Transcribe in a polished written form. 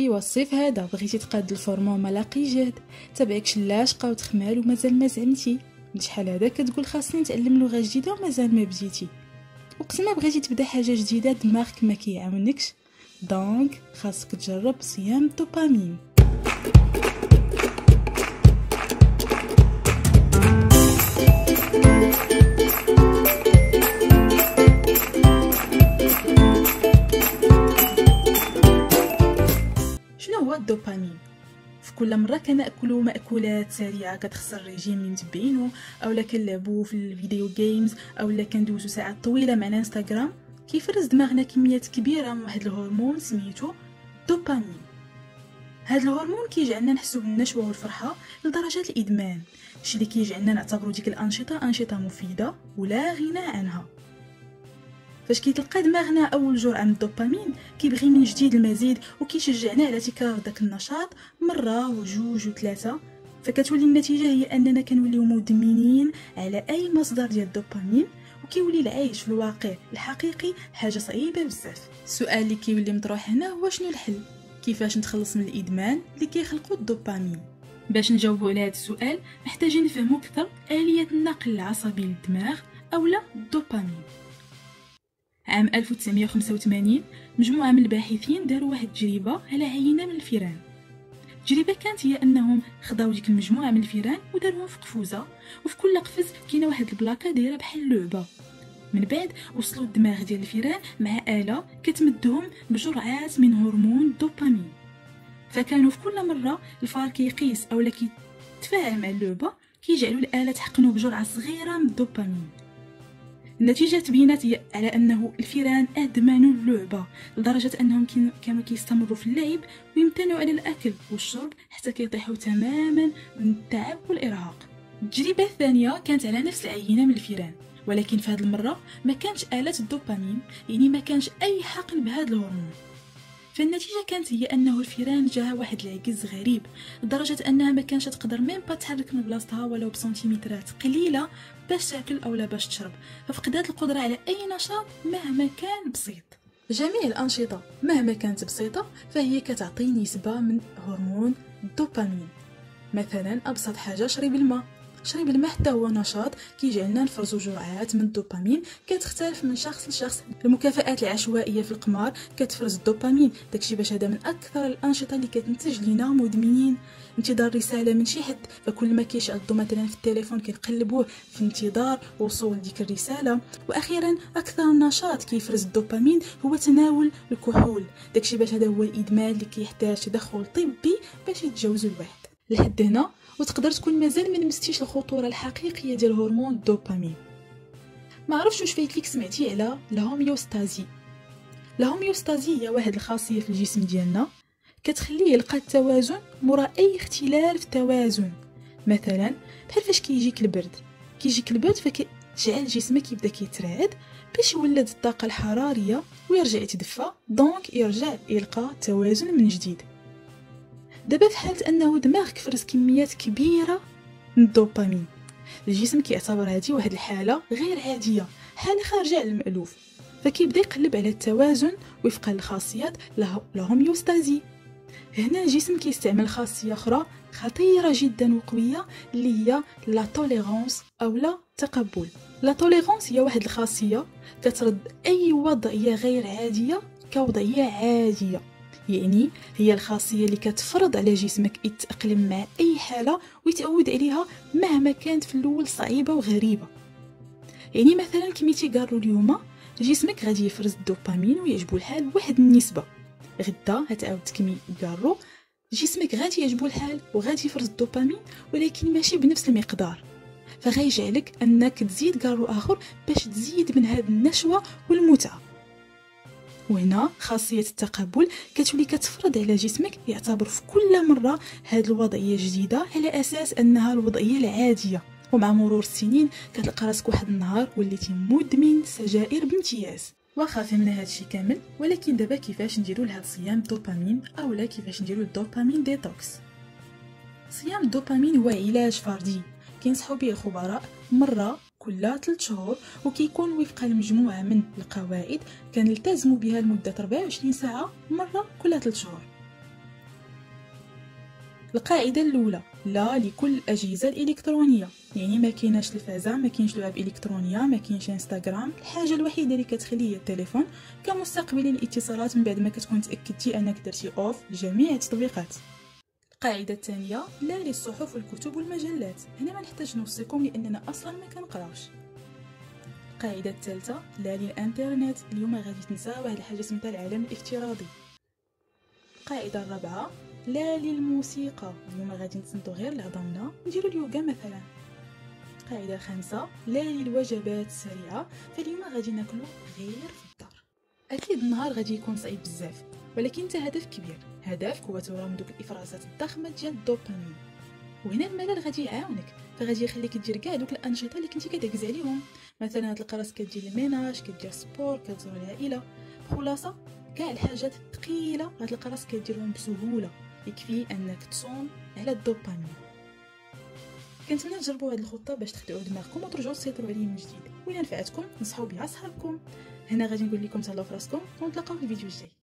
ايوا الصيف هذا بغيتي تقاد الفورما وما لاقي جهد، تبعك شلاجقه وتخمال ومازال ما زعمتي. من شحال هذا كتقول خاصني نتعلم لغه جديده ومازال ما بديتي. وقت ما بغيتي تبدا حاجه جديده دماغك ما كيعاونكش، دونك خاصك تجرب صيام الدوبامين. شنو هو الدوبامين؟ في كل مره كناكلوا ماكولات سريعه كتخسر الريجيم اللي متبعينو، اولا كنلعبوا في الفيديو جيمز، اولا كندوزو ساعات طويله مع انستغرام، كيفرز دماغنا كميات كبيره من واحد الهرمون سميتو الدوبامين. هاد الهرمون كيجعلنا نحسو بالنشوه والفرحه لدرجه الادمان، شي اللي كيجعلنا نعتبروا ديك الانشطه انشطه مفيده ولا غنى عنها. فاش كيتلقى دماغنا اول جرعه من الدوبامين كيبغي من جديد المزيد، وكيشجعنا على تكرار داك النشاط مره وجوج وثلاثه، فكتولي النتيجه هي اننا كنوليو مدمنين على اي مصدر ديال الدوبامين، وكيولي العيش في الواقع الحقيقي حاجه صعيبه بزاف. السؤال اللي كيولي مطروح هنا هو شنو الحل؟ كيفاش نتخلص من الادمان اللي كيخلقوا الدوبامين؟ باش نجاوبوا على هذا السؤال محتاجين نفهموا اكثر اليه النقل العصبي للدماغ اولا الدوبامين. عام 1985 مجموعه من الباحثين داروا واحد التجربه على عينه من الفيران. التجربه كانت هي انهم خداو ديك المجموعه من الفيران وداروهم في قفوزه، وفي كل قفز كاينه واحد البلاكه دايره بحال اللعبه. من بعد وصلوا الدماغ ديال الفيران مع آلة كتمدهم بجرعات من هرمون الدوبامين، فكانوا في كل مره الفار كيقيس اولا كيتفاعل مع اللعبه كيجعلوا الآلة تحقنوا بجرعه صغيره من الدوبامين. النتيجه تبينت على انه الفيران ادمنوا اللعبه لدرجه انهم كانوا كيستمروا في اللعب ويمتنعوا على الاكل والشرب حتى كيطيحوا تماما من التعب والارهاق. التجربه الثانيه كانت على نفس العينه من الفيران، ولكن في هذه المره ما كانش آلة الدوبامين، يعني ما كانش اي حقن بهذا الهرمون. فالنتيجه كانت هي انه الفيران جاها واحد العجز غريب لدرجه انها ما كانش تقدر ميم با تحرك من بلاصتها ولو بسنتيمترات قليله باش تاكل اولا باش تشرب، ففقدات القدره على اي نشاط مهما كان بسيط. جميع الانشطه مهما كانت بسيطه فهي كتعطي نسبه من هرمون الدوبامين. مثلا ابسط حاجه شرب الماء، شرب الماء حتى هو نشاط كيجعلنا نفرزوا جرعات من الدوبامين كتختلف من شخص لشخص. المكافآت العشوائيه في القمار كتفرز الدوبامين، داكشي باش هذا من اكثر الانشطه اللي كتنتج لينا مدمنين. انتظار رساله من شي حد، فكل ما كيشعلوا مثلا في التليفون كنقلبوه في انتظار وصول ديك الرساله. واخيرا اكثر نشاط كيفرز الدوبامين هو تناول الكحول، داكشي باش هذا هو الادمان اللي كيحتاج تدخل طبي باش يتجاوز الواحد. لحد هنا وتقدر تكون مازال ما لمستيش الخطوره الحقيقيه ديال هرمون الدوبامين. ما عرفتش واش فايت ليك سمعتي على الهوميوستازي. الهوميوستازي هي واحد الخاصيه في الجسم ديالنا كتخليه يلقى التوازن مورا اي اختلال في التوازن. مثلا بحال فاش كيجيك البرد، فكتجعل جسمك يبدا كيترعد باش يولد الطاقه الحراريه ويرجع يتدفى، دونك يرجع يلقى التوازن من جديد. دابا في حالة انه دماغك فرز كميات كبيره من الدوبامين، الجسم كيعتبر هذه واحد الحاله غير عاديه، حاله خارجه على المألوف، فكيبدا يقلب على التوازن وفقا للخاصيات الهوميوستازي. هنا الجسم كيستعمل خاصيه اخرى خطيره جدا وقويه اللي هي لا توليرونس او لا تقبل. لا توليرونس هي واحد الخاصيه كترد اي وضعيه غير عاديه كوضعيه عاديه، يعني هي الخاصيه اللي كتفرض على جسمك يتاقلم مع اي حاله ويتعود عليها مهما كانت في الاول صعيبه وغريبه. يعني مثلا كميتي كارو اليوم جسمك غادي يفرز الدوبامين ويعجبو الحال واحد النسبه، غدا هتعاود تكمي كارو جسمك غادي يعجبو الحال وغادي يفرز الدوبامين ولكن ماشي بنفس المقدار، فغيجعلك انك تزيد كارو اخر باش تزيد من هاد النشوه والمتعه. وهنا خاصيه التقبل كتولي كتفرض على جسمك يعتبر في كل مره هاد الوضعيه الجديده على اساس انها الوضعيه العاديه، ومع مرور السنين كتلقى راسك واحد النهار وليتي مدمن سجائر بامتياز. واخا فهمنا هادشي كامل، ولكن دابا كيفاش نديرو لهاد صيام الدوبامين اولا كيفاش نديرو الدوبامين ديتوكس. صيام الدوبامين هو علاج فردي كينصحوا به الخبراء مره كل 3 شهور، وكيكون وفق المجموعه من القواعد كنلتزموا بها لمده 24 ساعه مره كل 3 شهور. القاعدة الأولى لا لكل الأجهزة الإلكترونية، يعني ما كايناش الفازة، ما كاينش لعب إلكترونية، ما كاينش انستغرام. الحاجة الوحيدة اللي كتخلي هي التليفون كمستقبلي للاتصالات من بعد ما كتكون تأكدتي أنك درتي أوف لجميع التطبيقات. القاعدة الثانية لا للصحف والكتب والمجلات، هنا ما نحتاج نوصيكم لأننا أصلا ما كنقراوش. القاعدة الثالثة لا للإنترنت، اليوم غادي تنسى واحد الحاجة سميتها العالم الافتراضي. القاعدة الرابعة لا للموسيقى، اليوم غادي نسمعوا غير الهضمنا نديروا اليوغا مثلا. القاعدة الخامسة لا للوجبات السريعة، فاليوم غادي ناكلوا غير في الدار. أكيد النهار غادي يكون صعيب بزاف، ولكن انت هدف كبير، هدفك هو تورم دوك الافرازات الضخمه ديال الدوبامين، وهنا الملل غادي يعاونك، فغادي يخليك دير كاع دوك الانشطه اللي كنتي كتعكز عليهم، مثلا تلقى راسك كدير الميناج، كدير سبور، كتزور العائله. بخلاصه كاع الحاجات الثقيله غتلقى راسك كديرهم بسهوله، يكفي انك تصون على الدوبامين. كنتمنى تجربوا هذه الخطه باش تخدعوا دماغكم وترجعوا تسيطروا عليه من جديد، وإلا نفعتكم نصحوا بها صحابكم. هنا غادي نقول لكم تهلاو فراسكم ونتلاقاو في الفيديو الجاي.